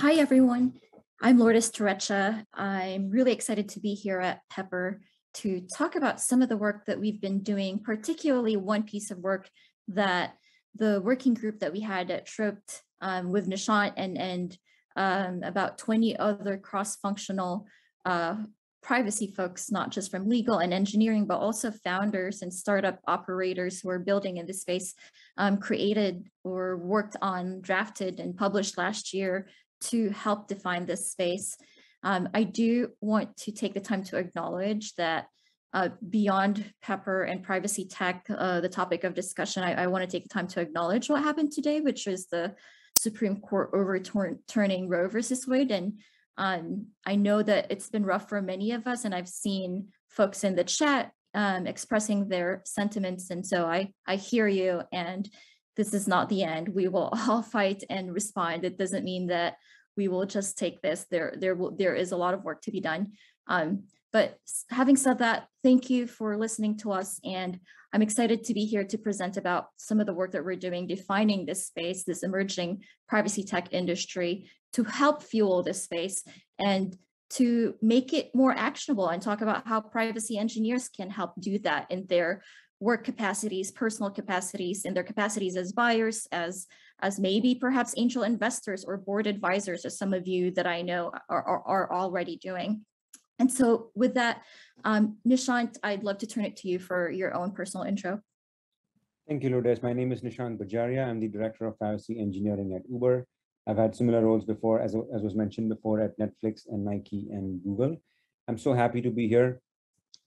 Hi, everyone. I'm Lourdes Turrecha. I'm really excited to be here at PEPR to talk about some of the work that we've been doing, particularly one piece of work that the working group that we had at TROPT with Nishant and about 20 other cross-functional privacy folks, not just from legal and engineering, but also founders and startup operators who are building in this space, created or worked on, drafted and published last year to help define this space. I do want to take the time to acknowledge that beyond PEPR and privacy tech, the topic of discussion, I want to take the time to acknowledge what happened today, which is the Supreme Court overturning Roe versus Wade. And I know that it's been rough for many of us, and I've seen folks in the chat expressing their sentiments. And so I hear you, and this is not the end. We will all fight and respond. It doesn't mean that we will just take this. There is a lot of work to be done. But having said that, thank you for listening to us. And I'm excited to be here to present about some of the work that we're doing, defining this space, this emerging privacy tech industry, to help fuel this space and to make it more actionable, and talk about how privacy engineers can help do that in their work capacities, personal capacities, in their capacities as buyers, as maybe perhaps angel investors or board advisors, as some of you that I know are already doing. And so with that, Nishant, I'd love to turn it to you for your own personal intro. Thank you, Lourdes. My name is Nishant Bhajaria. I'm the Director of Privacy Engineering at Uber. I've had similar roles before, as was mentioned before, at Netflix and Nike and Google. I'm so happy to be here,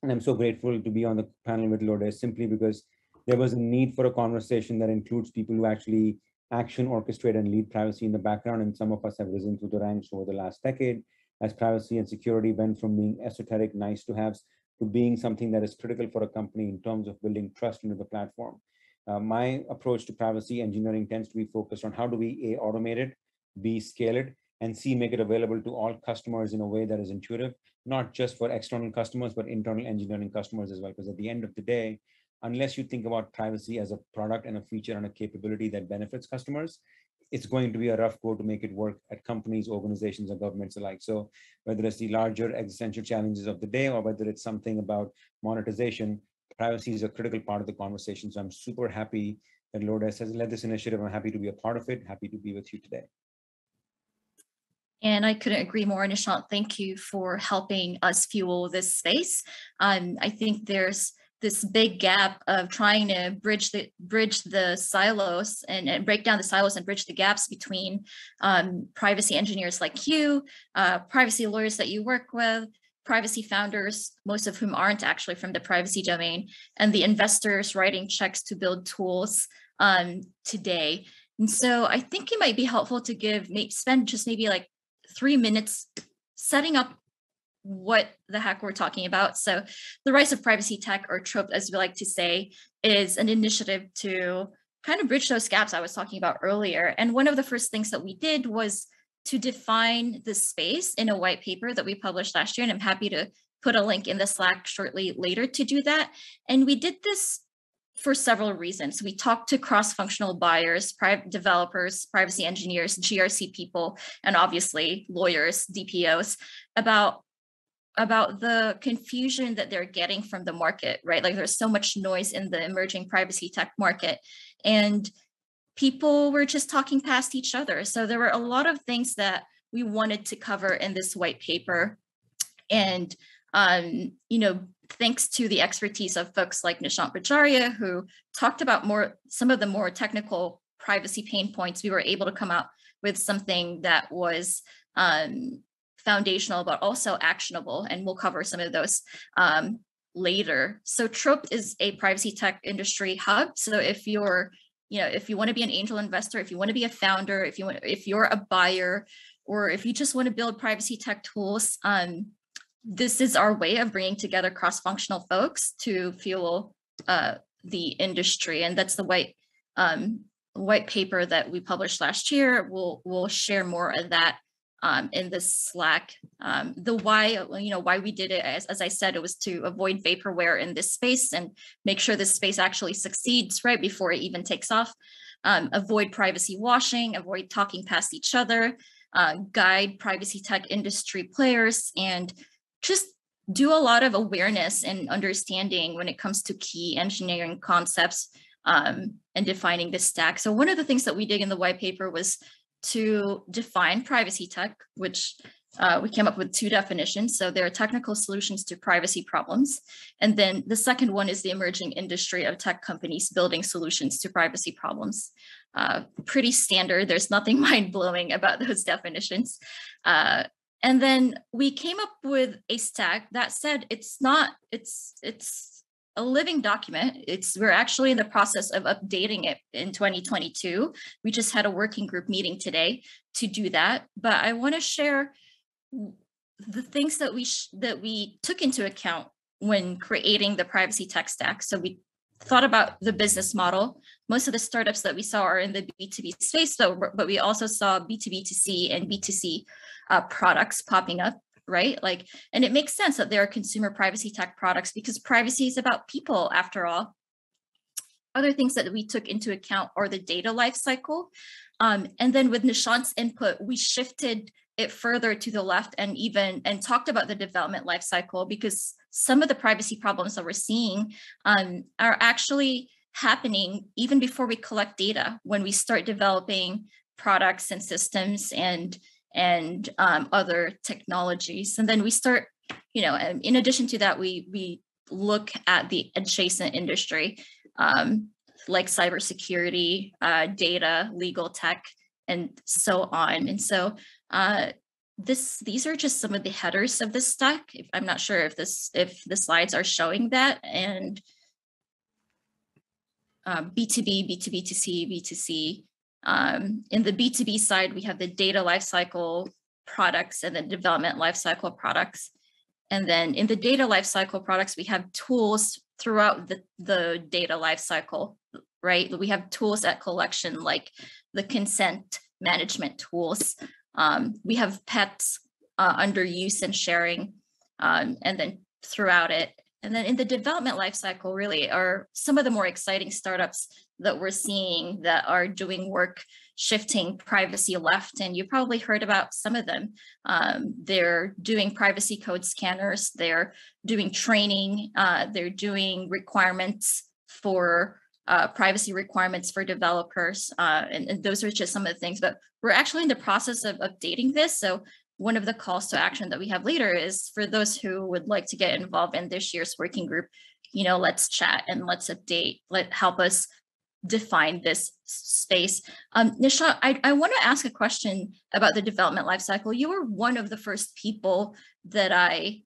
and I'm so grateful to be on the panel with Lourdes, simply because there was a need for a conversation that includes people who actually action, orchestrate, and lead privacy in the background. And some of us have risen through the ranks over the last decade as privacy and security went from being esoteric nice-to-haves to being something that is critical for a company in terms of building trust into the platform. My approach to privacy engineering tends to be focused on how do we, A, automate it, B, scale it, and C, make it available to all customers in a way that is intuitive, not just for external customers, but internal engineering customers as well. Because at the end of the day, unless you think about privacy as a product and a feature and a capability that benefits customers, it's going to be a rough go to make it work at companies, organizations, or governments alike. So whether it's the larger existential challenges of the day, or whether it's something about monetization, privacy is a critical part of the conversation. So I'm super happy that Lourdes has led this initiative. I'm happy to be a part of it, happy to be with you today. And I couldn't agree more, Nishant. Thank you for helping us fuel this space. I think there's this big gap of trying to bridge the silos and break down the silos and bridge the gaps between privacy engineers like you, privacy lawyers that you work with, privacy founders, most of whom aren't actually from the privacy domain, and the investors writing checks to build tools today. And so I think it might be helpful to spend just maybe like 3 minutes setting up what the heck we're talking about. So the Rise of Privacy Tech, or TROPT, as we like to say, is an initiative to kind of bridge those gaps I was talking about earlier. And one of the first things that we did was to define the space in a white paper that we published last year. And I'm happy to put a link in the Slack shortly later to do that. And we did this for several reasons. We talked to cross-functional buyers, developers, privacy engineers, GRC people, and obviously lawyers, DPOs, about the confusion that they're getting from the market, right? Like, there's so much noise in the emerging privacy tech market, and people were just talking past each other. So there were a lot of things that we wanted to cover in this white paper. And, you know, thanks to the expertise of folks like Nishant Bhajaria, who talked about some of the more technical privacy pain points, we were able to come up with something that was foundational, but also actionable. And we'll cover some of those later. So TROPT is a privacy tech industry hub. So if you're, you know, if you want to be an angel investor, if you want to be a founder, if you're a buyer, or if you just want to build privacy tech tools, this is our way of bringing together cross-functional folks to fuel the industry. And that's the white paper that we published last year. We'll share more of that in the Slack. The why, you know, why we did it, as I said, it was to avoid vaporware in this space and make sure this space actually succeeds right before it even takes off. Avoid privacy washing, avoid talking past each other, guide privacy tech industry players, and just do a lot of awareness and understanding when it comes to key engineering concepts and defining the stack. So one of the things that we did in the white paper was to define privacy tech, which we came up with two definitions. So there are technical solutions to privacy problems. And then the second one is the emerging industry of tech companies building solutions to privacy problems. Pretty standard. There's nothing mind-blowing about those definitions. And then we came up with a stack that said it's a living document. We're actually in the process of updating it in 2022. We just had a working group meeting today to do that. But I want to share the things that we took into account when creating the privacy tech stack. So we thought about the business model. Most of the startups that we saw are in the B2B space, but we also saw B2B2C and B2C products popping up, right? And it makes sense that there are consumer privacy tech products because privacy is about people after all. Other things that we took into account are the data lifecycle. And then with Nishant's input, we shifted it further to the left and talked about the development lifecycle, because some of the privacy problems that we're seeing are actually happening even before we collect data, when we start developing products and systems and other technologies. And then we start, in addition to that, we look at the adjacent industry, like cybersecurity, data, legal tech, and so on. And so these are just some of the headers of this stack. I'm not sure if the slides are showing that. And B2B, B2B2C, B2C. In the B2B side, we have the data lifecycle products and the development lifecycle products. And then in the data lifecycle products, we have tools throughout the data lifecycle, right? We have tools at collection, like the consent management tools. We have PEPs under use and sharing, and then throughout it. And then in the development lifecycle really are some of the more exciting startups that we're seeing that are doing work shifting privacy left. And you probably heard about some of them. They're doing privacy code scanners, they're doing training, they're doing requirements for privacy requirements for developers. And those are just some of the things, but we're actually in the process of updating this. So one of the calls to action that we have later is for those who would like to get involved in this year's working group, let's chat and let's update, help us define this space. Nishant, I want to ask a question about the development lifecycle. You were one of the first people that I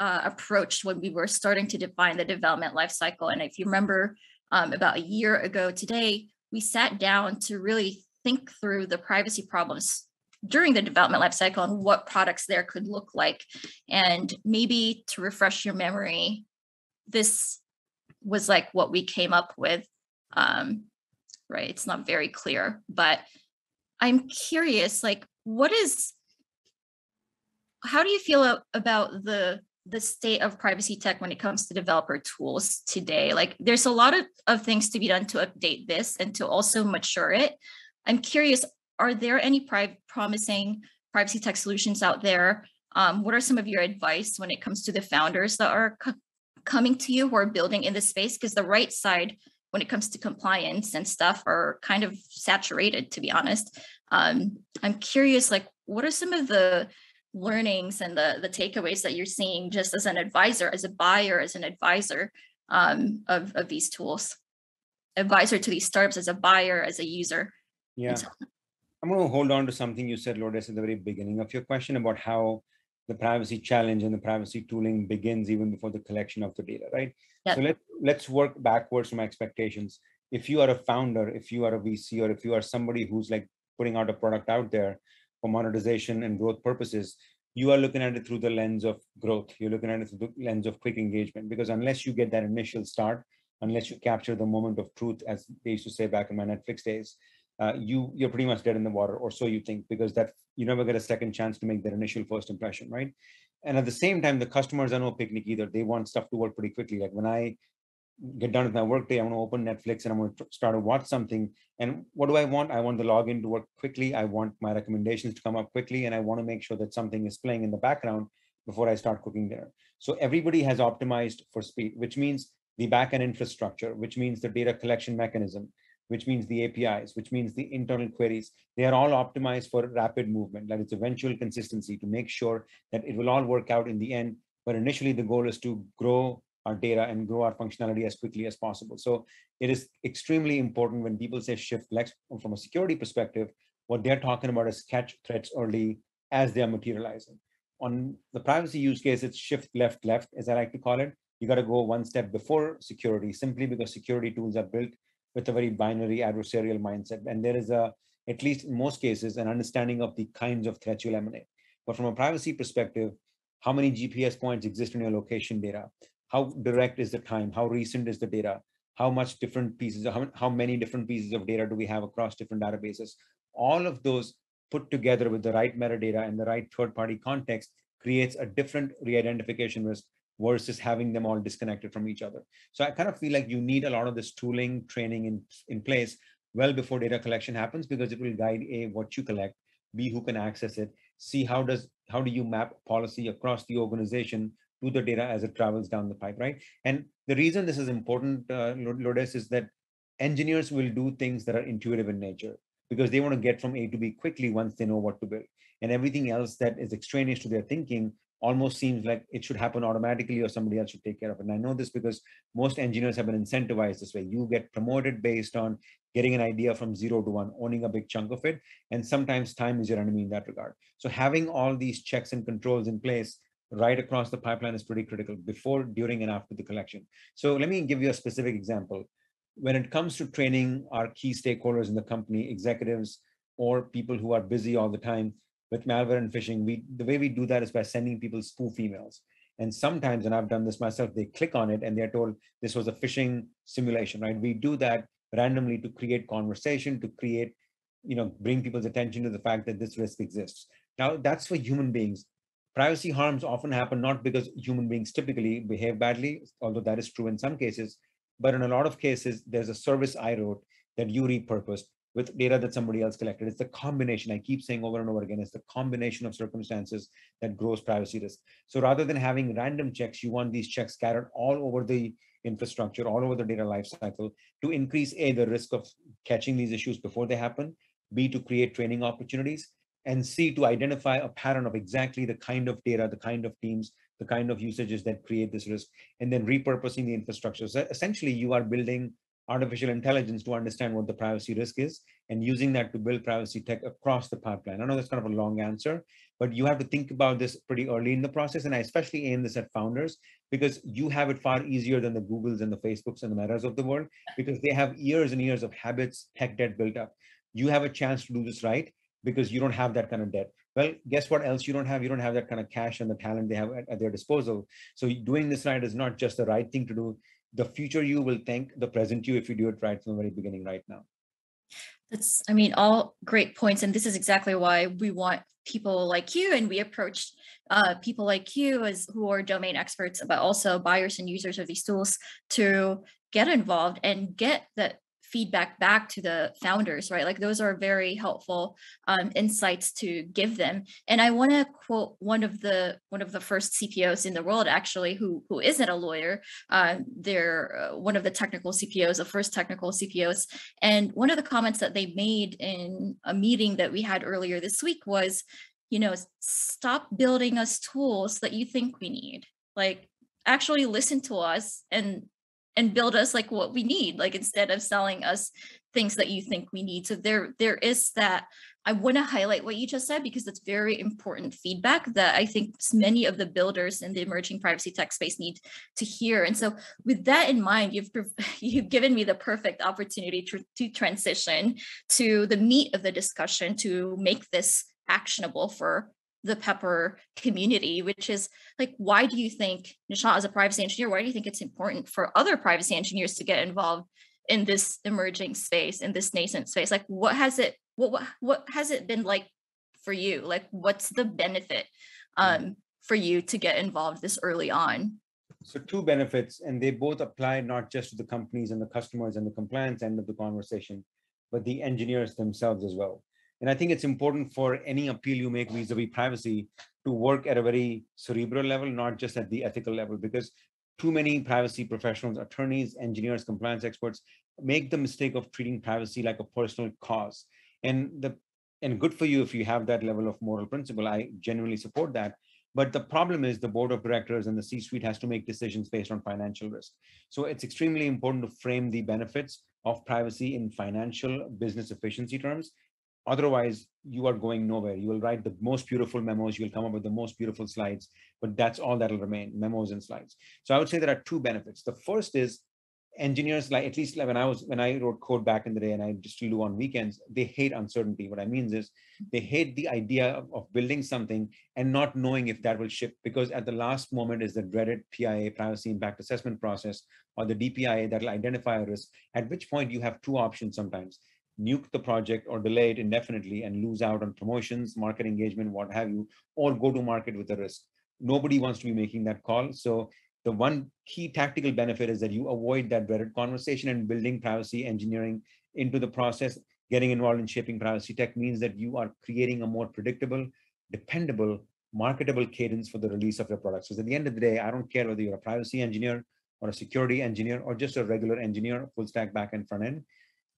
approached when we were starting to define the development lifecycle. And if you remember about a year ago today, we sat down to really think through the privacy problems during the development lifecycle and what products there could look like. And maybe to refresh your memory, this was like what we came up with, right? It's not very clear, but I'm curious, how do you feel about the state of privacy tech when it comes to developer tools today? There's a lot of things to be done to update this and to also mature it. I'm curious, are there any promising privacy tech solutions out there? What are some of your advice when it comes to the founders that are coming to you who are building in this space? Because the right side, when it comes to compliance and stuff, are kind of saturated, to be honest. I'm curious, what are some of the learnings and the takeaways that you're seeing just as an advisor, as a buyer, as an advisor of these tools? Advisor to these startups, as a buyer, as a user. Yeah. I'm going to hold on to something you said, Lourdes, at the very beginning of your question about how the privacy challenge and the privacy tooling begins even before the collection of the data, right? Yep. So let's work backwards from expectations. If you are a founder, if you are a VC, or if you are somebody who's putting out a product out there for monetization and growth purposes, you are looking at it through the lens of growth. You're looking at it through the lens of quick engagement, because unless you get that initial start, unless you capture the moment of truth, as they used to say back in my Netflix days, you're pretty much dead in the water, or so you think, because that you never get a second chance to make that initial first impression, right? And at the same time, the customers are no picnic either. They want stuff to work pretty quickly. Like when I get done with my workday, I want to open Netflix and I'm going to start to watch something. And what do I want? I want the login to work quickly. I want my recommendations to come up quickly. And I want to make sure that something is playing in the background before I start cooking dinner. So everybody has optimized for speed, which means the backend infrastructure, which means the data collection mechanism, which means the APIs, which means the internal queries. They are all optimized for rapid movement, that it's eventual consistency to make sure that it will all work out in the end. But initially the goal is to grow our data and grow our functionality as quickly as possible. So it is extremely important when people say shift left from a security perspective, what they're talking about is catch threats early as they're materializing. On the privacy use case, it's shift left left, as I like to call it. You got to go one step before security, simply because security tools are built with a very binary adversarial mindset. And there is a, at least in most cases, an understanding of the kinds of threats you'll emanate. But from a privacy perspective, how many GPS points exist in your location data? How direct is the time? How recent is the data? How much different pieces, how many different pieces of data do we have across different databases? All of those put together with the right metadata and the right third-party context creates a different re-identification risk versus having them all disconnected from each other. So I kind of feel like you need a lot of this tooling, training in place well before data collection happens, because it will guide A, what you collect, B, who can access it, C, how do you map policy across the organization to the data as it travels down the pipe, right? And the reason this is important, Lourdes, is that engineers will do things that are intuitive in nature because they want to get from A to B quickly once they know what to build. And everything else that is extraneous to their thinking almost seems like it should happen automatically or somebody else should take care of it. And I know this because most engineers have been incentivized this way. You get promoted based on getting an idea from 0 to 1, owning a big chunk of it. And sometimes time is your enemy in that regard. So having all these checks and controls in place right across the pipeline is pretty critical before, during, and after the collection. So let me give you a specific example. When it comes to training our key stakeholders in the company, executives, or people who are busy all the time with malware and phishing, the way we do that is by sending people spoof emails. And sometimes, and I've done this myself, they click on it and they're told this was a phishing simulation, right? We do that randomly to create conversation, to create, bring people's attention to the fact that this risk exists. Now that's for human beings. Privacy harms often happen not because human beings typically behave badly, although that is true in some cases, but in a lot of cases, there's a service I wrote that you repurposed with data that somebody else collected. It's the combination, I keep saying over and over again, it's the combination of circumstances that grows privacy risk. So rather than having random checks, you want these checks scattered all over the infrastructure, all over the data lifecycle to increase A, the risk of catching these issues before they happen, B, to create training opportunities, and C, to identify a pattern of exactly the kind of data, the kind of teams, the kind of usages that create this risk, and then repurposing the infrastructure. So essentially, you are building artificial intelligence to understand what the privacy risk is and using that to build privacy tech across the pipeline. I know that's kind of a long answer, but you have to think about this pretty early in the process. And I especially aim this at founders because you have it far easier than the Googles and the Facebooks and the Metas of the world because they have years and years of habits, tech debt built up. You have a chance to do this right because you don't have that kind of debt. Well, guess what else you don't have? You don't have that kind of cash and the talent they have at their disposal. So doing this right is not just the right thing to do. The future you will thank the present you if you do it right from the very beginning right now. That's, I mean, all great points. And this is exactly why we want people like you, and we approach people like you as who are domain experts, but also buyers and users of these tools to get involved and get that feedback back to the founders, right? Like those are very helpful insights to give them. And I want to quote one of the first CPOs in the world, actually, who isn't a lawyer. They're one of the technical CPOs, the first technical CPOs. And one of the comments that they made in a meeting that we had earlier this week was, stop building us tools that you think we need. Like actually listen to us and build us like what we need, like instead of selling us things that you think we need. So there is that. I want to highlight what you just said because it's very important feedback that I think many of the builders in the emerging privacy tech space need to hear. And so with that in mind, you've given me the perfect opportunity to transition to the meat of the discussion to make this actionable for the PEPR community, which is like, why do you think, Nishant, as a privacy engineer, why do you think it's important for other privacy engineers to get involved in this emerging space, in this nascent space? Like, what has it been like for you? Like, what's the benefit for you to get involved this early on? So two benefits, and they both apply not just to the companies and the customers and the compliance end of the conversation, but the engineers themselves as well. And I think it's important for any appeal you make vis-a-vis privacy to work at a very cerebral level, not just at the ethical level, because too many privacy professionals, attorneys, engineers, compliance experts, make the mistake of treating privacy like a personal cause. And good for you if you have that level of moral principle. I genuinely support that. But the problem is the board of directors and the C-suite has to make decisions based on financial risk. So it's extremely important to frame the benefits of privacy in financial business efficiency terms. Otherwise, you are going nowhere. You will write the most beautiful memos. You will come up with the most beautiful slides, but that's all that will remain, memos and slides. So I would say there are two benefits. The first is engineers, like at least like when I wrote code back in the day, and I just do on weekends, they hate uncertainty. What I mean is they hate the idea of building something and not knowing if that will ship, because at the last moment is the dreaded PIA, Privacy Impact Assessment Process, or the DPIA that will identify a risk, at which point you have two options sometimes. Nuke the project or delay it indefinitely and lose out on promotions, market engagement, what have you, or go to market with the risk. Nobody wants to be making that call. So the one key tactical benefit is that you avoid that dreaded conversation, and building privacy engineering into the process, getting involved in shaping privacy tech means that you are creating a more predictable, dependable, marketable cadence for the release of your products. Because at the end of the day, I don't care whether you're a privacy engineer or a security engineer or just a regular engineer, full stack back and front end.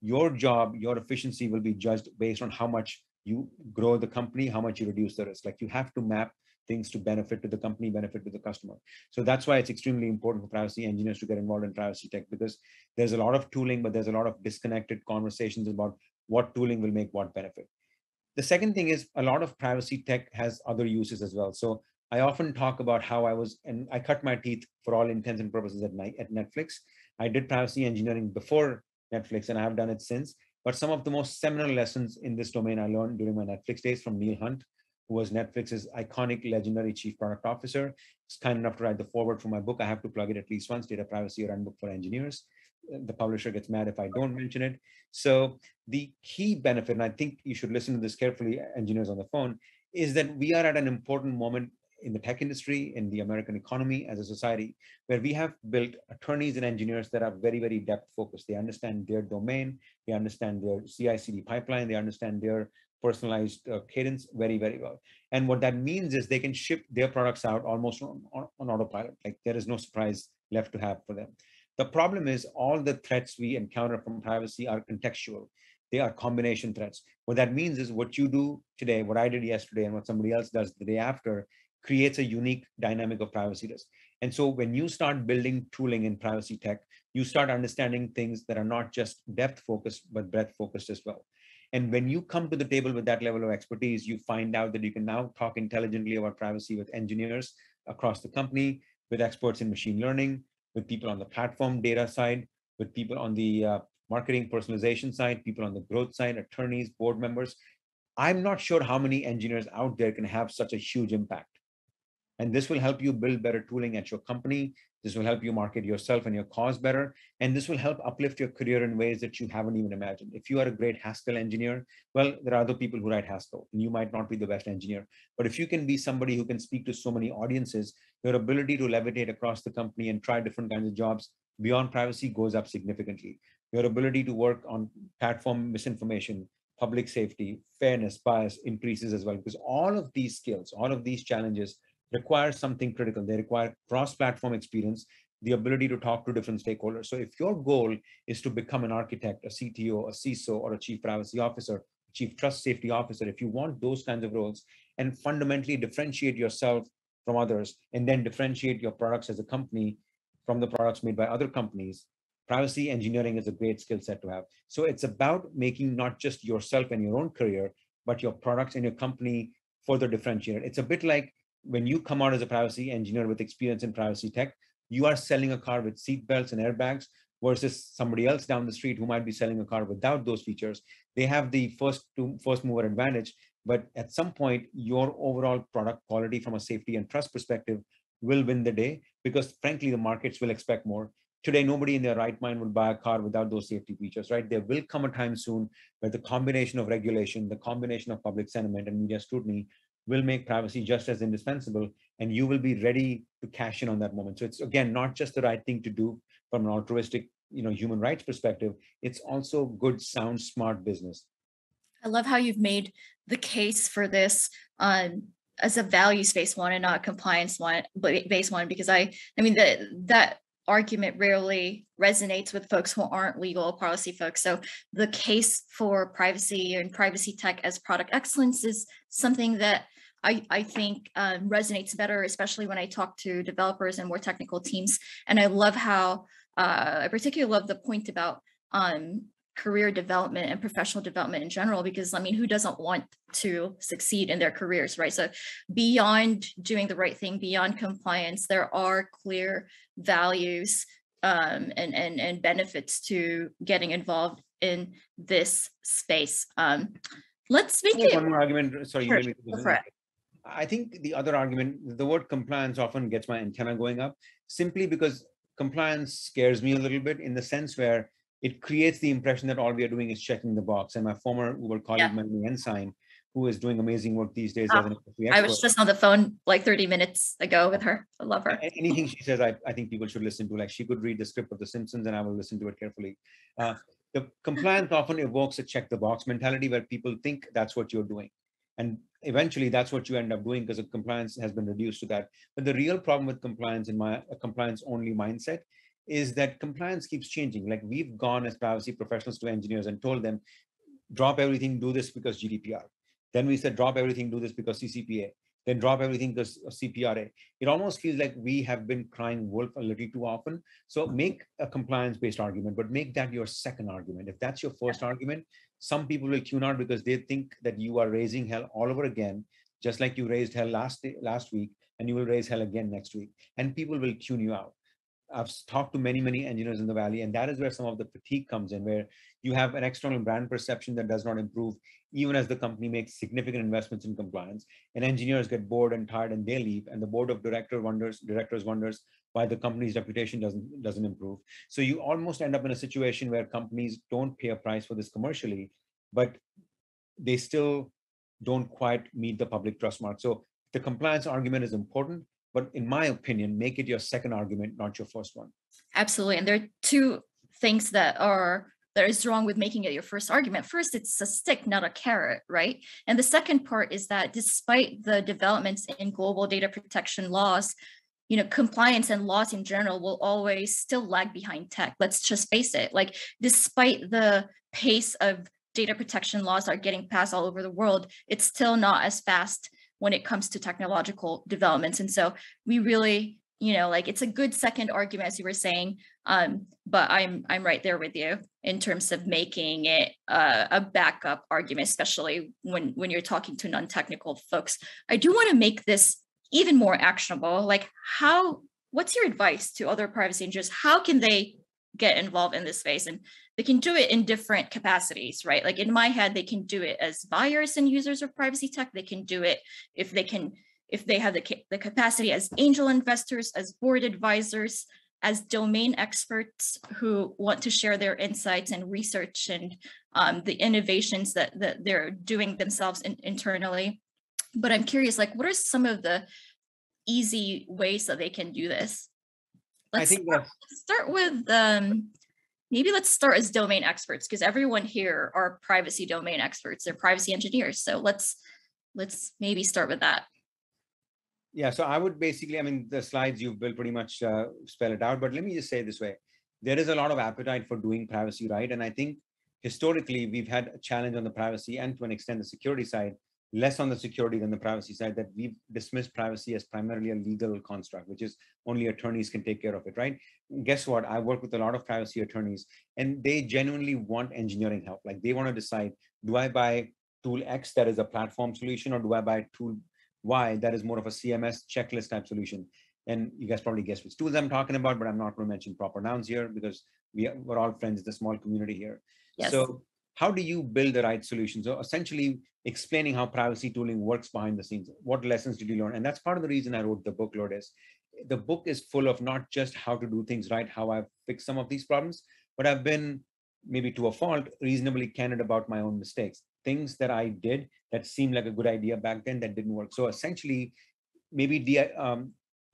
Your job, your efficiency will be judged based on how much you grow the company, how much you reduce the risk. Like you have to map things to benefit to the company, benefit to the customer. So that's why it's extremely important for privacy engineers to get involved in privacy tech, because there's a lot of tooling, but there's a lot of disconnected conversations about what tooling will make what benefit. The second thing is a lot of privacy tech has other uses as well. So I often talk about how I cut my teeth for all intents and purposes at Netflix. I did privacy engineering before Netflix, and I have done it since. But some of the most seminal lessons in this domain I learned during my Netflix days from Neil Hunt, who was Netflix's iconic, legendary chief product officer. He's kind enough to write the foreword for my book. I have to plug it at least once, Data Privacy Runbook for Engineers. The publisher gets mad if I don't mention it. So the key benefit, and I think you should listen to this carefully, engineers on the phone, is that we are at an important moment in the tech industry, in the American economy, as a society, where we have built attorneys and engineers that are very, very depth focused. They understand their domain, they understand their CI CD pipeline, they understand their personalized cadence very, very well. And what that means is they can ship their products out almost on autopilot. Like there is no surprise left to have for them. The problem is all the threats we encounter from privacy are contextual. They are combination threats. What that means is what you do today, what I did yesterday, and what somebody else does the day after creates a unique dynamic of privacy risk. And so when you start building tooling in privacy tech, you start understanding things that are not just depth focused, but breadth focused as well. And when you come to the table with that level of expertise, you find out that you can now talk intelligently about privacy with engineers across the company, with experts in machine learning, with people on the platform data side, with people on the marketing personalization side, people on the growth side, attorneys, board members. I'm not sure how many engineers out there can have such a huge impact. And this will help you build better tooling at your company. This will help you market yourself and your cause better. And this will help uplift your career in ways that you haven't even imagined. If you are a great Haskell engineer, well, there are other people who write Haskell, and you might not be the best engineer. But if you can be somebody who can speak to so many audiences, your ability to levitate across the company and try different kinds of jobs beyond privacy goes up significantly. Your ability to work on platform misinformation, public safety, fairness, bias increases as well, because all of these skills, all of these challenges require something critical. They require cross-platform experience, the ability to talk to different stakeholders. So if your goal is to become an architect, a CTO, a CISO, or a chief privacy officer, chief trust safety officer, if you want those kinds of roles and fundamentally differentiate yourself from others, and then differentiate your products as a company from the products made by other companies, privacy engineering is a great skill set to have. So it's about making not just yourself and your own career, but your products and your company further differentiated. It's a bit like when you come out as a privacy engineer with experience in privacy tech, you are selling a car with seatbelts and airbags versus somebody else down the street who might be selling a car without those features. They have the first mover advantage, but at some point, your overall product quality from a safety and trust perspective will win the day, because frankly, the markets will expect more. Today, nobody in their right mind would buy a car without those safety features, right? There will come a time soon where the combination of regulation, the combination of public sentiment and media scrutiny will make privacy just as indispensable, and you will be ready to cash in on that moment. So it's, again, not just the right thing to do from an altruistic, human rights perspective, it's also good, sound, smart business. I love how you've made the case for this as a values-based one and not compliance-based one, because that argument rarely resonates with folks who aren't legal or policy folks. So the case for privacy and privacy tech as product excellence is something that I think resonates better, especially when I talk to developers and more technical teams. And I love how, I particularly love the point about career development and professional development in general, because who doesn't want to succeed in their careers, right? So beyond doing the right thing, beyond compliance, there are clear values and benefits to getting involved in this space. Let's make it one more argument. Sorry, sure. I think the other argument, the word compliance often gets my antenna going up, simply because compliance scares me a little bit, in the sense where it creates the impression that all we are doing is checking the box. And my former Uber colleague, yeah, Melanie Ensign, who is doing amazing work these days. As an expert. I was just on the phone like 30 minutes ago with her. I love her. Anything she says, I think people should listen to. Like, she could read the script of The Simpsons and I will listen to it carefully. The compliance often evokes a check the box mentality where people think that's what you're doing. And eventually that's what you end up doing, because the compliance has been reduced to that. But the real problem with compliance, in my compliance only mindset, is that compliance keeps changing. Like, we've gone as privacy professionals to engineers and told them, drop everything, do this because GDPR. Then we said, drop everything, do this because CCPA. Then drop everything because CPRA. It almost feels like we have been crying wolf a little too often. So make a compliance-based argument, but make that your second argument. If that's your first argument, some people will tune out because they think that you are raising hell all over again, just like you raised hell last week, and you will raise hell again next week. And people will tune you out. I've talked to many engineers in the Valley, and that is where some of the fatigue comes in, where you have an external brand perception that does not improve, even as the company makes significant investments in compliance, and engineers get bored and tired and they leave, and the board of directors wonders why the company's reputation doesn't improve. So you almost end up in a situation where companies don't pay a price for this commercially, but they still don't quite meet the public trust mark. So the compliance argument is important, but in my opinion, make it your second argument, not your first one. Absolutely. And there are two things that is wrong with making it your first argument. First, it's a stick, not a carrot, right? And the second part is that despite the developments in global data protection laws, compliance and laws in general will always still lag behind tech. Let's just face it. Like, despite the pace of data protection laws are getting passed all over the world, it's still not as fast when it comes to technological developments. And so we really, it's a good second argument, as you were saying, but I'm right there with you in terms of making it a backup argument, especially when you're talking to non-technical folks. I do want to make this even more actionable. Like, what's your advice to other privacy engineers? How can they get involved in this space? And they can do it in different capacities, right? Like, in my head, they can do it as buyers and users of privacy tech. They can do it if they have the capacity as angel investors, as board advisors, as domain experts who want to share their insights and research and the innovations that they're doing themselves internally. But I'm curious, like, what are some of the easy ways that they can do this? Let's start as domain experts, because everyone here are privacy domain experts. They're privacy engineers. So let's maybe start with that. Yeah, so I would basically, the slides you've built pretty much spell it out, but let me just say it this way. There is a lot of appetite for doing privacy right. And I think historically, we've had a challenge on the privacy and, to an extent, the security side, less on the security than the privacy side, that we've dismissed privacy as primarily a legal construct, which is only attorneys can take care of it, right? Guess what? I work with a lot of privacy attorneys, and they genuinely want engineering help. Like, they want to decide, do I buy tool X that is a platform solution, or do I buy tool Y that is more of a CMS checklist type solution? And you guys probably guess which tools I'm talking about, but I'm not going to mention proper nouns here because we're all friends. It's a small community here. Yes. So how do you build the right solution? So essentially explaining how privacy tooling works behind the scenes. What lessons did you learn? And that's part of the reason I wrote the book, Lourdes. The book is full of not just how to do things right, how I've fixed some of these problems, but I've been, maybe to a fault, reasonably candid about my own mistakes. things that I did that seemed like a good idea back then that didn't work. So essentially, maybe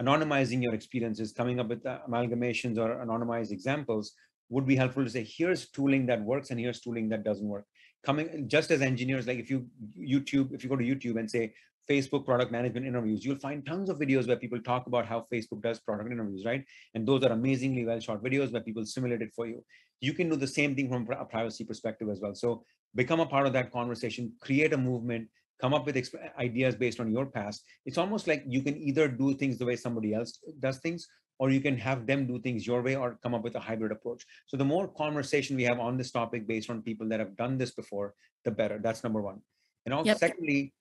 anonymizing your experiences, coming up with amalgamations or anonymized examples would be helpful to say, here's tooling that works and here's tooling that doesn't work. Coming just as engineers, like if you go to YouTube and say Facebook product management interviews, you'll find tons of videos where people talk about how Facebook does product interviews, right? And those are amazingly well shot videos where people simulate it for you. You can do the same thing from a privacy perspective as well. So become a part of that conversation, create a movement, come up with ideas based on your past. It's almost like you can either do things the way somebody else does things, or you can have them do things your way or come up with a hybrid approach. So the more conversation we have on this topic based on people that have done this before, the better. That's number one. And also, secondly,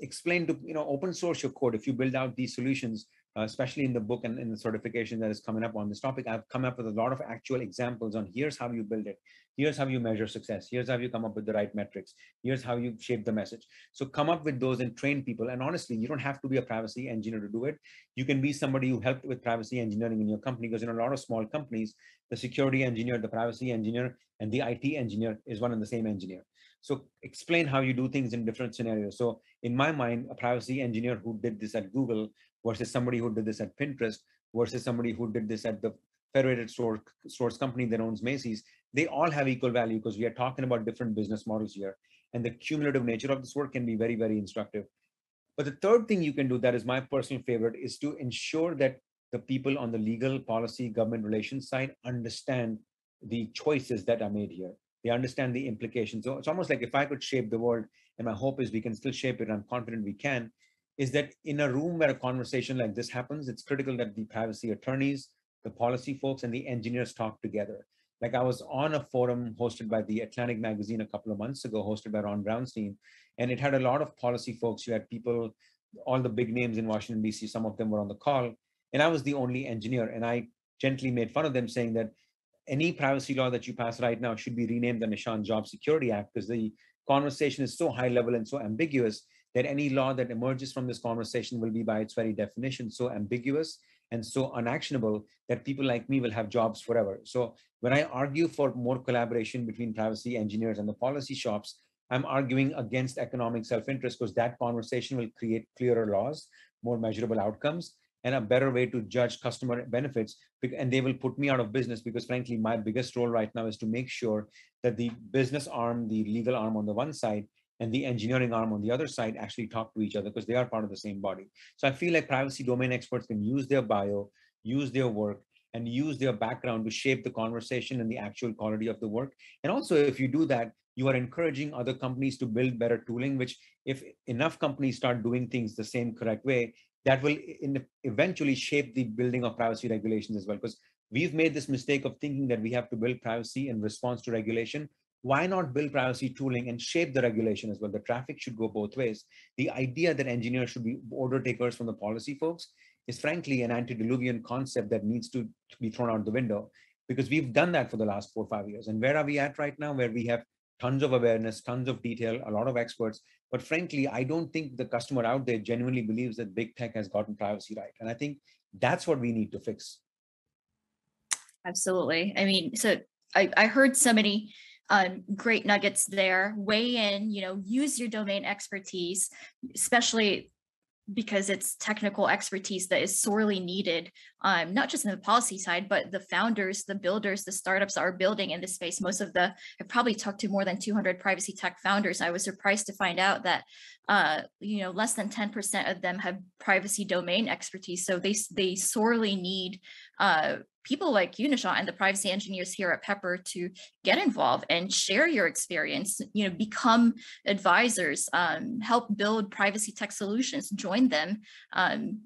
explain to, open source your code. If you build out these solutions, especially in the book and in the certification that is coming up on this topic, I've come up with a lot of actual examples on here's how you build it. Here's how you measure success. Here's how you come up with the right metrics. Here's how you shape the message. So come up with those and train people. And honestly, you don't have to be a privacy engineer to do it. You can be somebody who helped with privacy engineering in your company, because in a lot of small companies, the security engineer, the privacy engineer, and the IT engineer is one and the same engineer. So explain how you do things in different scenarios. So in my mind, a privacy engineer who did this at Google versus somebody who did this at Pinterest versus somebody who did this at the federated source company that owns Macy's, they all have equal value because we are talking about different business models here. And the cumulative nature of this work can be very, very instructive. But the third thing you can do, that is my personal favorite, is to ensure that the people on the legal, policy, government relations side understand the choices that are made here. They understand the implications. So it's almost like if I could shape the world, and my hope is we can still shape it, and I'm confident we can, is that in a room where a conversation like this happens, it's critical that the privacy attorneys, the policy folks, and the engineers talk together. Like I was on a forum hosted by The Atlantic magazine a couple of months ago, hosted by Ron Brownstein, and it had a lot of policy folks. You had people, all the big names in Washington, DC, some of them were on the call, and I was the only engineer, and I gently made fun of them saying that any privacy law that you pass right now should be renamed the Nishant Job Security Act, because the conversation is so high level and so ambiguous that any law that emerges from this conversation will be by its very definition so ambiguous and so unactionable that people like me will have jobs forever. So when I argue for more collaboration between privacy engineers and the policy shops, I'm arguing against economic self-interest, because that conversation will create clearer laws, more measurable outcomes, and a better way to judge customer benefits. And they will put me out of business, because frankly, my biggest role right now is to make sure that the business arm, the legal arm on the one side, and the engineering arm on the other side actually talk to each other, because they are part of the same body. So I feel like privacy domain experts can use their bio, use their work, and use their background to shape the conversation and the actual quality of the work. And also, if you do that, you are encouraging other companies to build better tooling, which if enough companies start doing things the same correct way, that will eventually shape the building of privacy regulations as well. Because we've made this mistake of thinking that we have to build privacy in response to regulation. Why not build privacy tooling and shape the regulation as well? The traffic should go both ways. The idea that engineers should be order takers from the policy folks is frankly an antediluvian concept that needs to be thrown out the window, because we've done that for the last 4 or 5 years. And where are we at right now? Where we have tons of awareness, tons of detail, a lot of experts. But frankly, I don't think the customer out there genuinely believes that big tech has gotten privacy right. And I think that's what we need to fix. Absolutely. I mean, so I heard so many great nuggets there. Weigh in, use your domain expertise, especially because it's technical expertise that is sorely needed, not just in the policy side, but the founders, the builders, the startups are building in this space. Most of I've probably talked to more than 200 privacy tech founders. I was surprised to find out that, less than 10% of them have privacy domain expertise. So they sorely need people like you, Nishant, and the privacy engineers here at PEPR to get involved and share your experience, become advisors, help build privacy tech solutions, join them,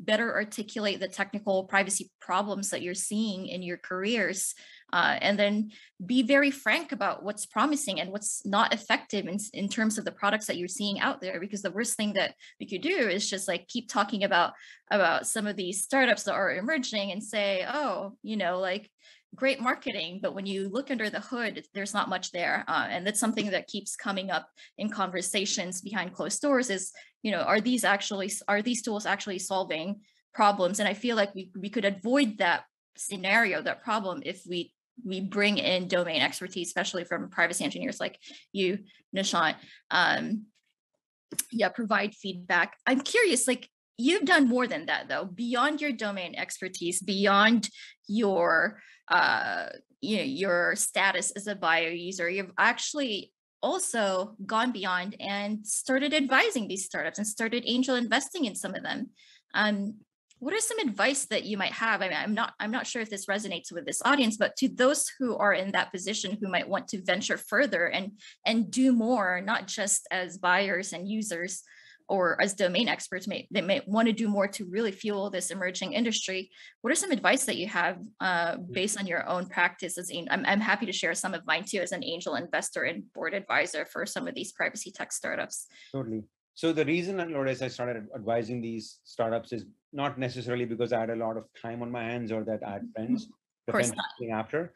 better articulate the technical privacy problems that you're seeing in your careers, and then be very frank about what's promising and what's not effective in terms of the products that you're seeing out there, because the worst thing that we could do is just keep talking about some of these startups that are emerging and say, oh, great marketing, but when you look under the hood, there's not much there. And that's something that keeps coming up in conversations behind closed doors is, are these tools actually solving problems? And I feel like we could avoid that scenario, that problem, if we we bring in domain expertise, especially from privacy engineers like you, Nishant. Yeah, provide feedback. I'm curious, like, you've done more than that, though, beyond your domain expertise, beyond your, you know, your status as a bio user. You've actually also gone beyond and started advising these startups and started angel investing in some of them. What are some advice that you might have? I mean, I'm not sure if this resonates with this audience, but to those who are in that position who might want to venture further and do more, not just as buyers and users or as domain experts, they may want to do more to really fuel this emerging industry. What are some advice that you have based on your own practice? I'm happy to share some of mine too as an angel investor and board advisor for some of these privacy tech startups. Totally. So the reason, Lourdes, I started advising these startups is not necessarily because I had a lot of time on my hands or that I had friends. Of course not. After.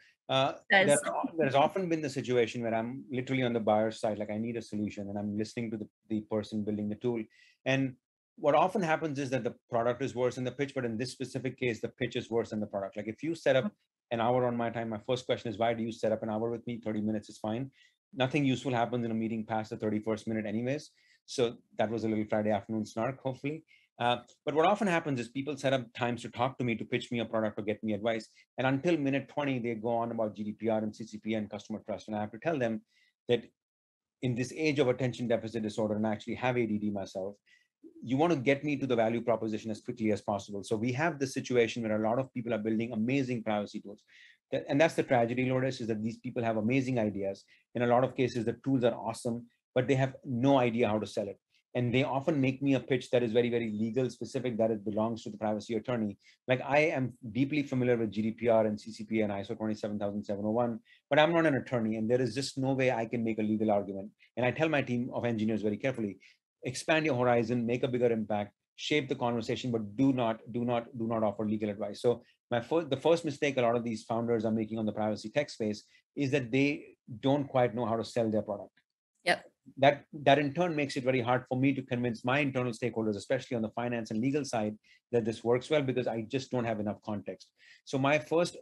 There's often been the situation where I'm literally on the buyer's side, like I need a solution, and I'm listening to the person building the tool. And what often happens is that the product is worse than the pitch, but in this specific case, the pitch is worse than the product. Like if you set up an hour on my time, my first question is, why do you set up an hour with me? 30 minutes is fine. Nothing useful happens in a meeting past the 31st minute anyways. So that was a little Friday afternoon snark, hopefully. But what often happens is people set up times to talk to me, to pitch me a product or get me advice. And until minute 20, they go on about GDPR and CCPA and customer trust. And I have to tell them that in this age of attention deficit disorder, and I actually have ADD myself, you want to get me to the value proposition as quickly as possible. So we have this situation where a lot of people are building amazing privacy tools. And that's the tragedy, Lourdes, is that these people have amazing ideas. In a lot of cases, the tools are awesome, but they have no idea how to sell it. And they often make me a pitch that is very, very legal specific, that it belongs to the privacy attorney. Like I am deeply familiar with GDPR and CCPA and ISO 27701, but I'm not an attorney and there is just no way I can make a legal argument. And I tell my team of engineers very carefully, expand your horizon, make a bigger impact, shape the conversation, but do not offer legal advice. So the first mistake a lot of these founders are making on the privacy tech space is that they don't quite know how to sell their product. Yep. That in turn makes it very hard for me to convince my internal stakeholders, especially on the finance and legal side, that this works well because I just don't have enough context. So my first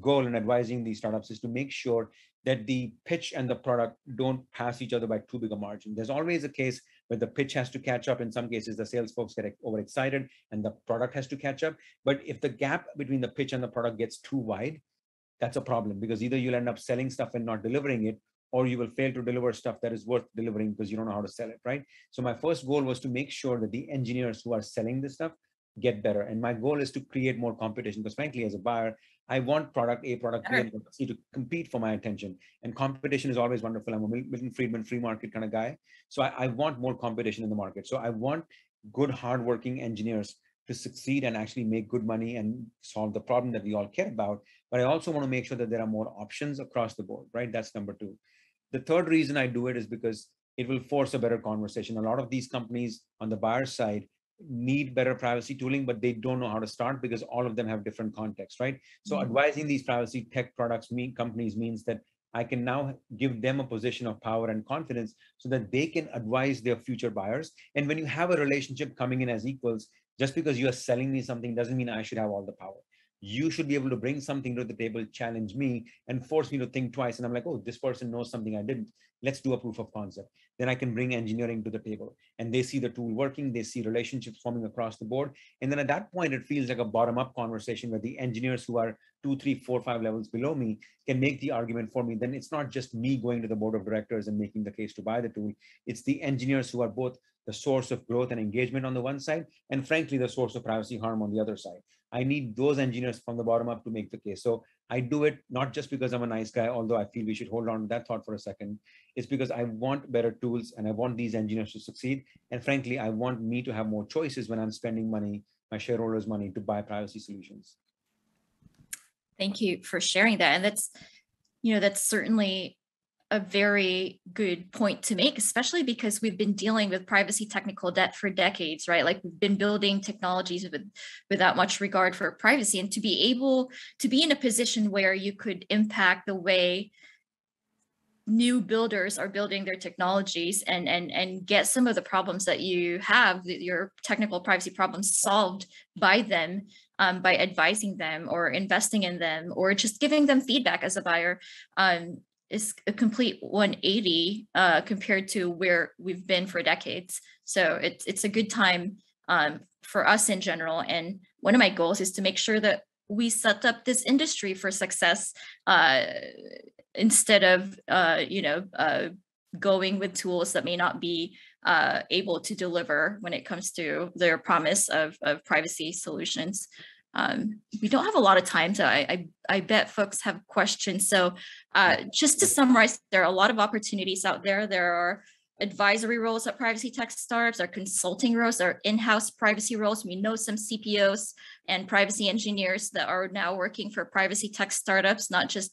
goal in advising these startups is to make sure that the pitch and the product don't pass each other by too big a margin. There's always a case where the pitch has to catch up. In some cases, the sales folks get overexcited and the product has to catch up. But if the gap between the pitch and the product gets too wide, that's a problem because either you'll end up selling stuff and not delivering it, or you will fail to deliver stuff that is worth delivering because you don't know how to sell it, right? So my first goal was to make sure that the engineers who are selling this stuff get better. And my goal is to create more competition because frankly, as a buyer, I want product A, product B, and product C to compete for my attention. And competition is always wonderful. I'm a Milton Friedman free market kind of guy. So I want more competition in the market. So I want good, hardworking engineers to succeed and actually make good money and solve the problem that we all care about. But I also want to make sure that there are more options across the board, right? That's number two. The third reason I do it is because it will force a better conversation. A lot of these companies on the buyer side need better privacy tooling, but they don't know how to start because all of them have different contexts, right? So advising these privacy tech products companies means that I can now give them a position of power and confidence so that they can advise their future buyers. And when you have a relationship coming in as equals, just because you are selling me something doesn't mean I should have all the power. You should be able to bring something to the table, challenge me, and force me to think twice. And I'm like, oh, this person knows something I didn't. Let's do a proof of concept. Then I can bring engineering to the table. And they see the tool working. They see relationships forming across the board. And then at that point, it feels like a bottom-up conversation where the engineers who are 2, 3, 4, 5 levels below me can make the argument for me. Then it's not just me going to the board of directors and making the case to buy the tool. It's the engineers who are both the source of growth and engagement on the one side, and frankly, the source of privacy harm on the other side. I need those engineers from the bottom up to make the case. So I do it not just because I'm a nice guy, although I feel we should hold on to that thought for a second. It's because I want better tools and I want these engineers to succeed. And frankly, I want me to have more choices when I'm spending money, my shareholders' money, to buy privacy solutions. Thank you for sharing that. And that's, you know, that's certainly a very good point to make, especially because we've been dealing with privacy technical debt for decades, right? Like we've been building technologies without much regard for privacy, and to be able to be in a position where you could impact the way new builders are building their technologies and get some of the problems that you have, your technical privacy problems solved by them by advising them or investing in them or just giving them feedback as a buyer is a complete 180 compared to where we've been for decades. So it's a good time for us in general. And one of my goals is to make sure that we set up this industry for success instead of, going with tools that may not be able to deliver when it comes to their promise of privacy solutions. We don't have a lot of time, so I bet folks have questions. So just to summarize, there are a lot of opportunities out there. There are advisory roles at privacy tech startups, there are consulting roles, there are in-house privacy roles. We know some CPOs and privacy engineers that are now working for privacy tech startups, not just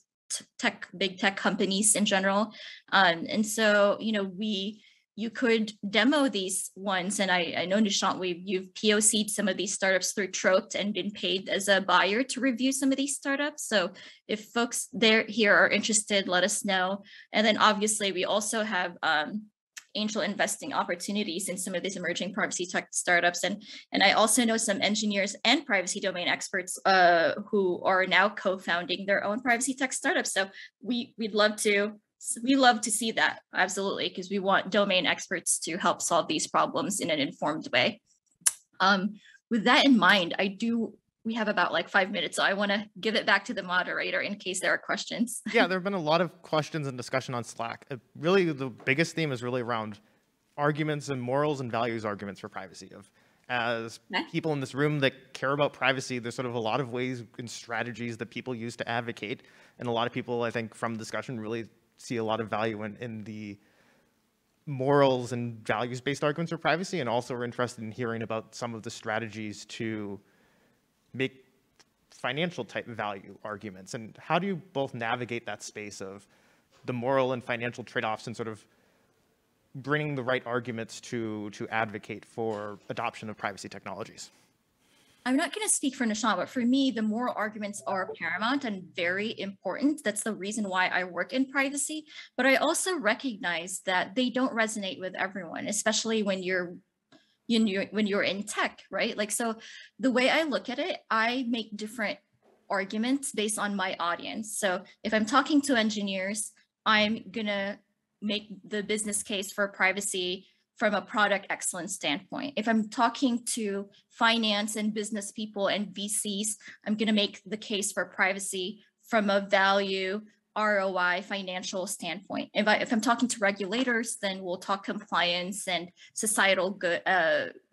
tech, big tech companies in general. And so, you could demo these ones. And I know, Nishant, you've POC'd some of these startups through TROPT and been paid as a buyer to review some of these startups. So if folks here are interested, let us know. And then obviously we also have angel investing opportunities in some of these emerging privacy tech startups. And I also know some engineers and privacy domain experts who are now co-founding their own privacy tech startups. So we love to see that, absolutely, because we want domain experts to help solve these problems in an informed way. With that in mind, we have about 5 minutes, so I want to give it back to the moderator in case there are questions. Yeah, there have been a lot of questions and discussion on Slack. Really, the biggest theme is really around arguments and morals and values arguments for privacy. As people in this room that care about privacy, there's sort of a lot of ways and strategies that people use to advocate. And a lot of people, I think, from the discussion really see a lot of value in the morals and values-based arguments for privacy, and also are interested in hearing about some of the strategies to make financial type value arguments. And how do you both navigate that space of the moral and financial trade-offs and sort of bringing the right arguments to advocate for adoption of privacy technologies? I'm not going to speak for Nishant, but for me, the moral arguments are paramount and very important. That's the reason why I work in privacy. But I also recognize that they don't resonate with everyone, especially when you're in tech, right? So the way I look at it, I make different arguments based on my audience. So if I'm talking to engineers, I'm going to make the business case for privacy from a product excellence standpoint. If I'm talking to finance and business people and VCs, I'm going to make the case for privacy from a value ROI financial standpoint. If I'm talking to regulators, then we'll talk compliance and societal good,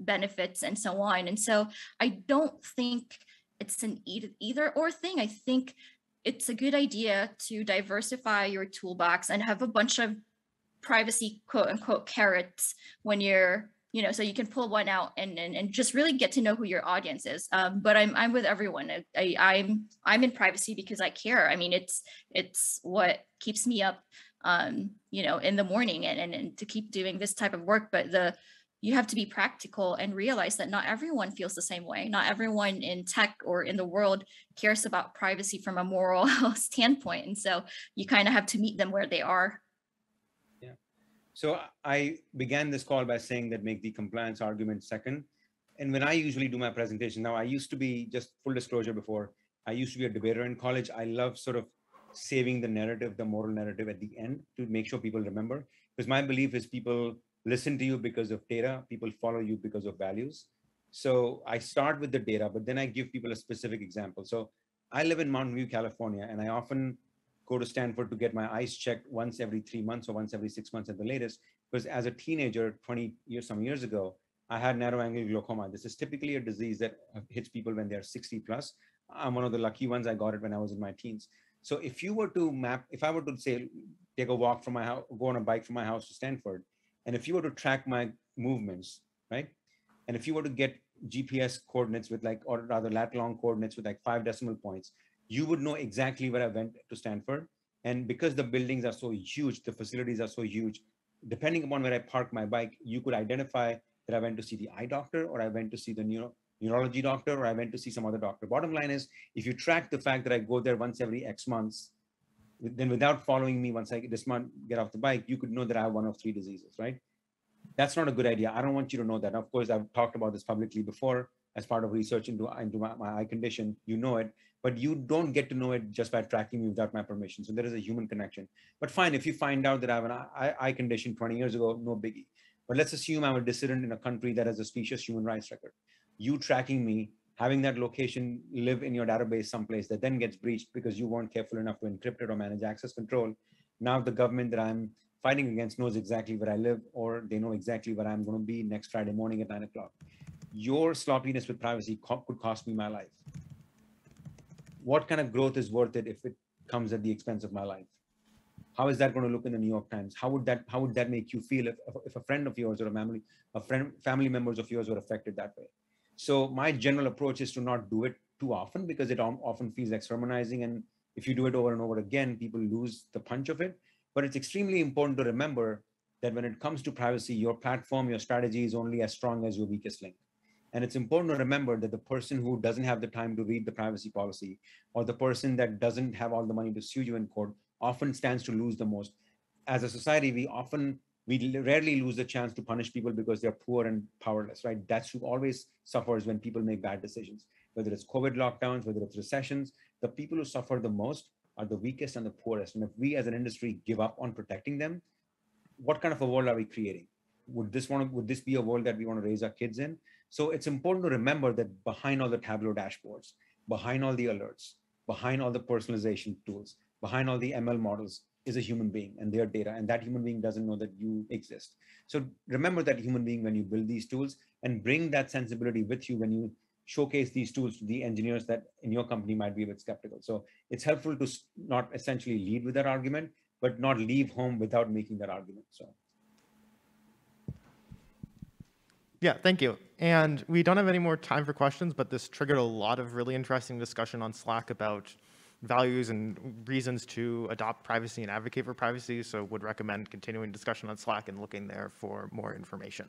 benefits and so on. And so I don't think it's an either or thing. I think it's a good idea to diversify your toolbox and have a bunch of privacy quote unquote carrots when you're, so you can pull one out and just really get to know who your audience is. But I'm with everyone. I'm in privacy because I care. I mean, it's what keeps me up, in the morning and to keep doing this type of work. But you have to be practical and realize that not everyone feels the same way. Not everyone in tech or in the world cares about privacy from a moral standpoint. And so you kind of have to meet them where they are. So I began this call by saying that make the compliance argument second. And when I usually do my presentation now, I used to be, just full disclosure before, I used to be a debater in college. I love sort of saving the narrative, the moral narrative at the end to make sure people remember. Because my belief is people listen to you because of data, people follow you because of values. So I start with the data, but then I give people a specific example. So I live in Mountain View, California, and I often go to Stanford to get my eyes checked once every 3 months or once every 6 months at the latest, because as a teenager, some years ago, I had narrow angle glaucoma. This is typically a disease that hits people when they're 60 plus. I'm one of the lucky ones. I got it when I was in my teens. So if you were to if I were to say, take a walk from my house, go on a bike from my house to Stanford, and if you were to track my movements, right? And if you were to get GPS coordinates with or rather lat long coordinates with 5 decimal points, you would know exactly where I went to Stanford. And because the buildings are so huge, the facilities are so huge, depending upon where I park my bike, you could identify that I went to see the eye doctor, or I went to see the neurology doctor, or I went to see some other doctor. Bottom line is, if you track the fact that I go there once every X months, then without following me, once I dismount, get off the bike, you could know that I have one of 3 diseases, right? That's not a good idea. I don't want you to know that. Of course, I've talked about this publicly before. as part of research into my eye condition, you know it, but you don't get to know it just by tracking me without my permission. So there is a human connection. But fine, if you find out that I have an eye condition 20 years ago, no biggie. But let's assume I'm a dissident in a country that has a specious human rights record. You tracking me, having that location live in your database someplace that then gets breached because you weren't careful enough to encrypt it or manage access control. Now the government that I'm fighting against knows exactly where I live, or they know exactly where I'm going to be next Friday morning at 9 o'clock. Your sloppiness with privacy could cost me my life. What kind of growth is worth it if it comes at the expense of my life? How is that going to look in the New York Times? How would that make you feel if a friend of yours or family members of yours were affected that way? So my general approach is to not do it too often, because it often feels like sermonizing. And if you do it over and over again, people lose the punch of it. But it's extremely important to remember that when it comes to privacy, your platform, your strategy is only as strong as your weakest link. And it's important to remember that the person who doesn't have the time to read the privacy policy, or the person that doesn't have all the money to sue you in court, often stands to lose the most. As a society, we rarely lose the chance to punish people because they're poor and powerless, right? That's who always suffers when people make bad decisions, whether it's COVID lockdowns, whether it's recessions. The people who suffer the most are the weakest and the poorest. And if we as an industry give up on protecting them, what kind of a world are we creating? Would this be a world that we want to raise our kids in? So it's important to remember that behind all the Tableau dashboards, behind all the alerts, behind all the personalization tools, behind all the ML models, is a human being and their data, and that human being doesn't know that you exist. So remember that human being when you build these tools, and bring that sensibility with you when you showcase these tools to the engineers that in your company might be a bit skeptical. So it's helpful to not essentially lead with that argument, but not leave home without making that argument. So. Yeah, thank you. And we don't have any more time for questions, but this triggered a lot of really interesting discussion on Slack about values and reasons to adopt privacy and advocate for privacy. So would recommend continuing discussion on Slack and looking there for more information.